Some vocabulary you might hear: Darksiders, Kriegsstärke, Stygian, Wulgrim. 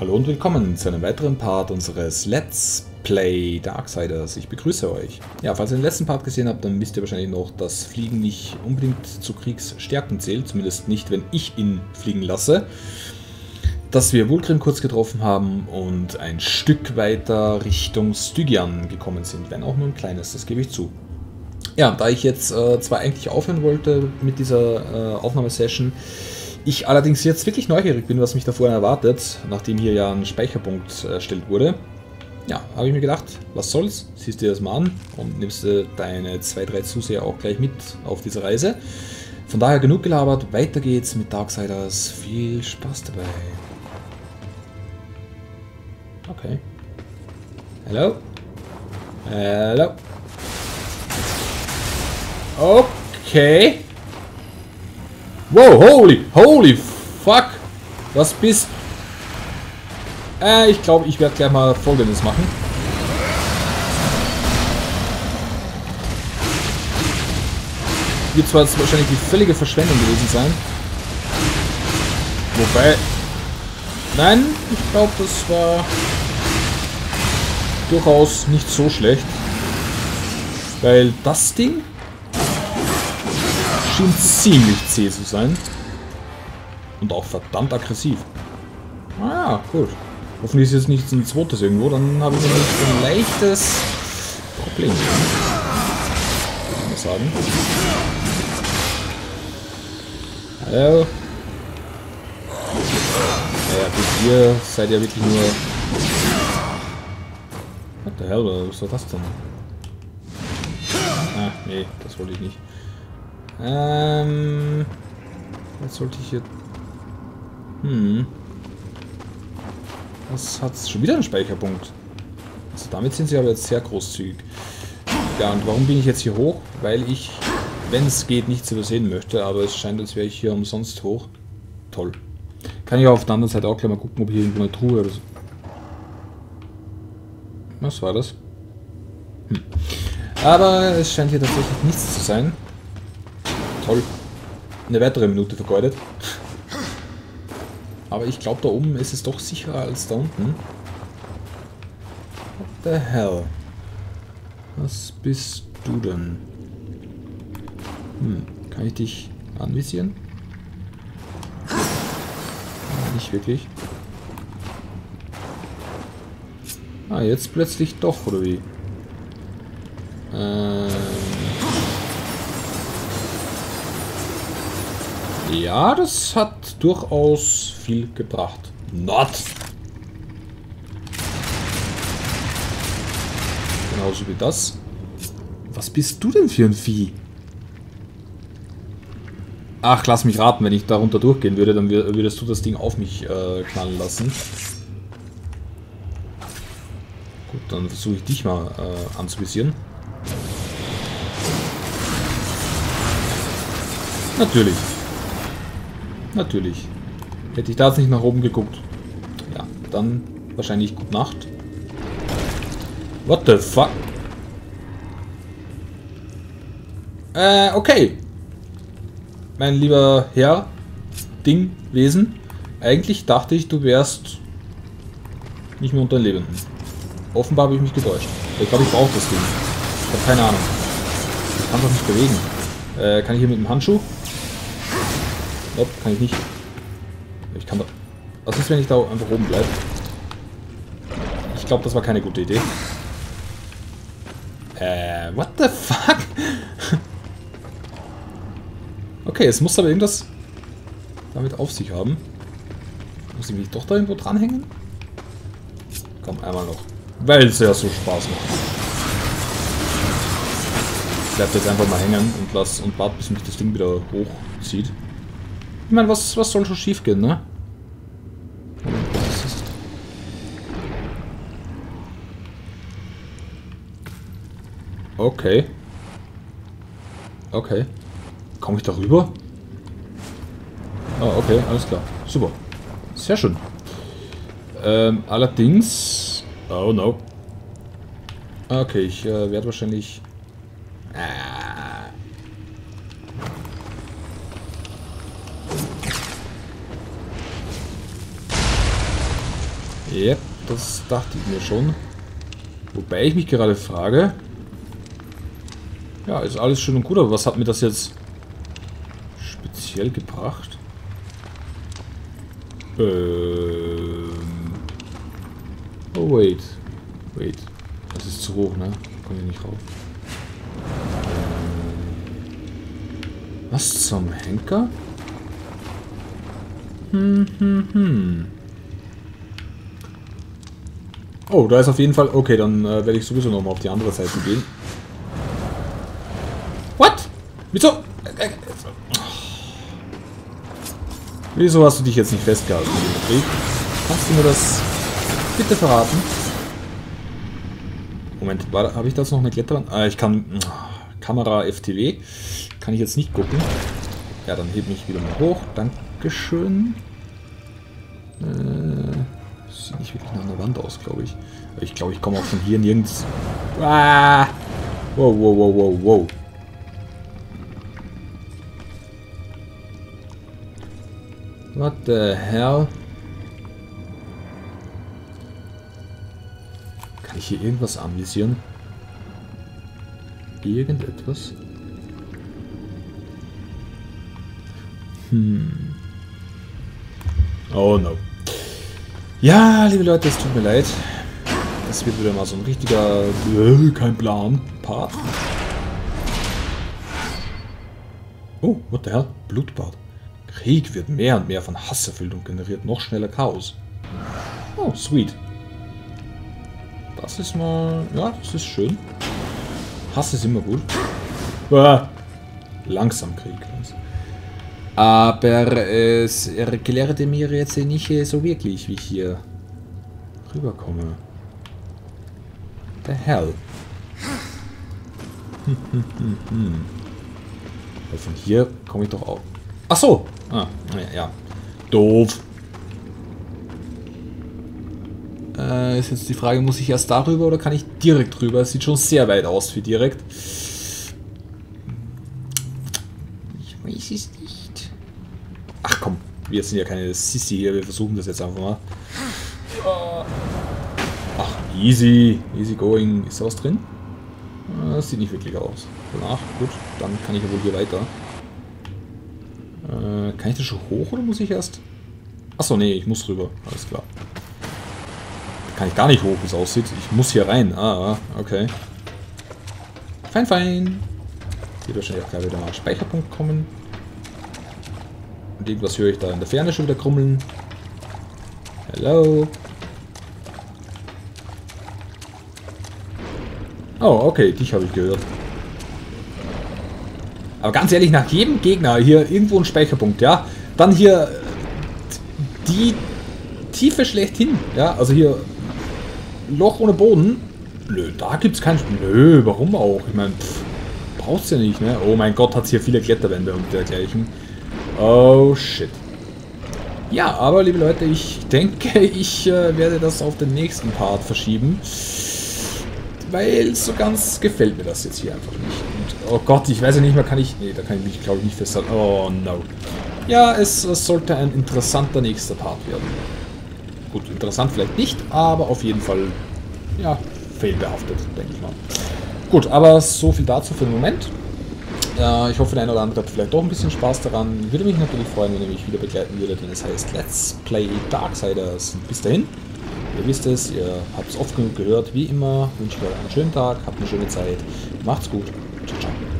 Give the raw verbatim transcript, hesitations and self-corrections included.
Hallo und willkommen zu einem weiteren Part unseres Let's Play Darksiders. Ich begrüße euch. Ja, falls ihr den letzten Part gesehen habt, dann wisst ihr wahrscheinlich noch, dass Fliegen nicht unbedingt zu Kriegsstärken zählt. Zumindest nicht, wenn ich ihn fliegen lasse. Dass wir Wulgrim kurz getroffen haben und ein Stück weiter Richtung Stygian gekommen sind. Wenn auch nur ein kleines, das gebe ich zu. Ja, da ich jetzt äh, zwar eigentlich aufhören wollte mit dieser äh, Aufnahmesession, ich allerdings jetzt wirklich neugierig bin, was mich da vorhin erwartet, nachdem hier ja ein Speicherpunkt erstellt wurde. Ja, habe ich mir gedacht, was soll's, siehst dir das mal an und nimmst äh, deine zwei, drei Zuseher auch gleich mit auf diese Reise. Von daher genug gelabert, weiter geht's mit Darksiders. Viel Spaß dabei. Okay. Hello? Hello? Okay. Wow, holy, holy fuck. Was bist... Äh, ich glaube, ich werde gleich mal Folgendes machen. Wird zwar jetzt wahrscheinlich die völlige Verschwendung gewesen sein. Wobei... Nein, ich glaube, das war... durchaus nicht so schlecht. Weil das Ding... schien ziemlich zäh zu sein. Und auch verdammt aggressiv. Ah, gut. Hoffentlich ist jetzt nichts ein zweites irgendwo, dann habe ich nämlich ein leichtes Problem. Würde ich mal sagen. Hallo. Naja, bis ihr seid ja wirklich nur... What the hell, was soll das denn? Ah, nee, das wollte ich nicht. Ähm... Was sollte ich hier... Hm... Das hat schon wieder einen Speicherpunkt. Also damit sind sie aber jetzt sehr großzügig. Ja, und warum bin ich jetzt hier hoch? Weil ich, wenn es geht, nichts übersehen möchte. Aber es scheint, als wäre ich hier umsonst hoch. Toll. Kann ich auch auf der anderen Seite auch gleich mal gucken, ob ich irgendwo eine Truhe oder so... Was war das? Hm. Aber es scheint hier tatsächlich nichts zu sein. Toll. Eine weitere Minute vergeudet. Aber ich glaube, da oben ist es doch sicherer als da unten. What the hell? Was bist du denn? Hm, kann ich dich anvisieren? Nicht wirklich. Ah, jetzt plötzlich doch, oder wie? Ähm... Ja, das hat durchaus viel gebracht. Not! Genauso wie das. Was bist du denn für ein Vieh? Ach, lass mich raten, wenn ich da runter durchgehen würde, dann würdest du das Ding auf mich äh, knallen lassen. Gut, dann versuche ich dich mal äh, anzuvisieren. Natürlich. Natürlich. Hätte ich da jetzt nicht nach oben geguckt. Ja, dann wahrscheinlich gute Nacht. What the fuck? Äh, okay. Mein lieber Herr, Ding, Wesen. Eigentlich dachte ich, du wärst nicht mehr unter den Lebenden. Offenbar habe ich mich getäuscht. Ich glaube, ich brauche das Ding. Ich habe keine Ahnung. Ich kann doch nicht bewegen. Äh, kann ich hier mit dem Handschuh? Nope, kann ich nicht. Ich kann da... Was ist, wenn ich da einfach oben bleibe? Ich glaube, das war keine gute Idee. Äh, what the fuck? Okay, es muss aber irgendwas damit auf sich haben. Muss ich mich doch da irgendwo dranhängen? Komm, einmal noch. Weil es ja so Spaß macht. Ich bleib jetzt einfach mal hängen und lass und warte, bis mich das Ding wieder hochzieht. Ich meine, was, was soll schon schief gehen, ne? Okay. Okay. Komme ich da rüber? Ah, okay, alles klar. Super. Sehr schön. Ähm, allerdings... Oh no. Okay, ich äh, werde wahrscheinlich... Ah. Yep, das dachte ich mir schon. Wobei ich mich gerade frage... Ja, ist alles schön und gut, aber was hat mir das jetzt speziell gebracht? Ähm... Oh, wait. Wait. Das ist zu hoch, ne? Komm hier nicht rauf. Was zum Henker? Hm, hm, hm. Oh, da ist auf jeden Fall... Okay, dann äh, werde ich sowieso nochmal auf die andere Seite gehen. What? Wieso? Wieso hast du dich jetzt nicht festgehalten? Kannst du mir das bitte verraten? Moment, habe ich das noch eine Kletterwand? Ah, ich kann... Kamera F T W. Kann ich jetzt nicht gucken. Ja, dann heb mich wieder mal hoch. Dankeschön. Äh, sieht nicht wirklich nach einer Wand aus, glaube ich. Ich glaube, ich komme auch von hier nirgends... Ah! Wow, wow, wow, wow, wow. What the hell? Kann ich hier irgendwas anvisieren? Irgendetwas? Hm. Oh no. Ja, liebe Leute, es tut mir leid. Das wird wieder mal so ein richtiger... Äh, kein Plan. Part. Oh, what the hell? Blutbad. Krieg wird mehr und mehr von Hass erfüllt und generiert noch schneller Chaos. Oh, sweet. Das ist mal... Ja, das ist schön. Hass ist immer gut. Ah, langsam Krieg. Aber es erklärte mir jetzt nicht so wirklich, wie ich hier rüberkomme. The hell. Hm, hm, hm, hm. Weil von hier komme ich doch auch. Ach so. Ah, ja, ja. Doof. Äh, ist jetzt die Frage, muss ich erst darüber oder kann ich direkt drüber? Es sieht schon sehr weit aus für direkt. Ich weiß es nicht. Ach komm, wir sind ja keine Sissi hier, wir versuchen das jetzt einfach mal. Ach, easy. Easy going. Ist da was drin? Das sieht nicht wirklich aus. Danach, gut, dann kann ich ja wohl hier weiter. Äh, kann ich das schon hoch oder muss ich erst? Achso, nee, ich muss drüber. Alles klar. Kann ich gar nicht hoch, wie es aussieht. Ich muss hier rein. Ah, okay. Fein, fein. Hier wahrscheinlich auch gleich wieder mal Speicherpunkt kommen. Und irgendwas höre ich da in der Ferne schon wieder krummeln. Hello. Oh, okay. Dich habe ich gehört. Aber ganz ehrlich, nach jedem Gegner hier irgendwo ein Speicherpunkt, ja. Dann hier die Tiefe schlechthin, ja. Also hier Loch ohne Boden. Nö, da gibt's keinen. Nö, warum auch? Ich meine, braucht's ja nicht, ne? Oh mein Gott, hat's hier viele Kletterwände und dergleichen. Oh shit. Ja, aber liebe Leute, ich denke, ich äh, werde das auf den nächsten Part verschieben. Weil so ganz gefällt mir das jetzt hier einfach nicht. Und, oh Gott, ich weiß ja nicht mehr, kann ich... Nee, da kann ich mich, glaube ich, nicht festhalten. Oh, no. Ja, es, es sollte ein interessanter nächster Part werden. Gut, interessant vielleicht nicht, aber auf jeden Fall, ja, fehlbehaftet, denke ich mal. Gut, aber so viel dazu für den Moment. Äh, ich hoffe, der eine oder andere hat vielleicht doch ein bisschen Spaß daran. Ich würde mich natürlich freuen, wenn ihr mich wieder begleiten würdet, wenn es heißt Let's Play Darksiders. Bis dahin. Ihr wisst es, ihr habt es oft genug gehört. Wie immer wünsche ich euch einen schönen Tag, habt eine schöne Zeit, macht's gut, ciao, ciao.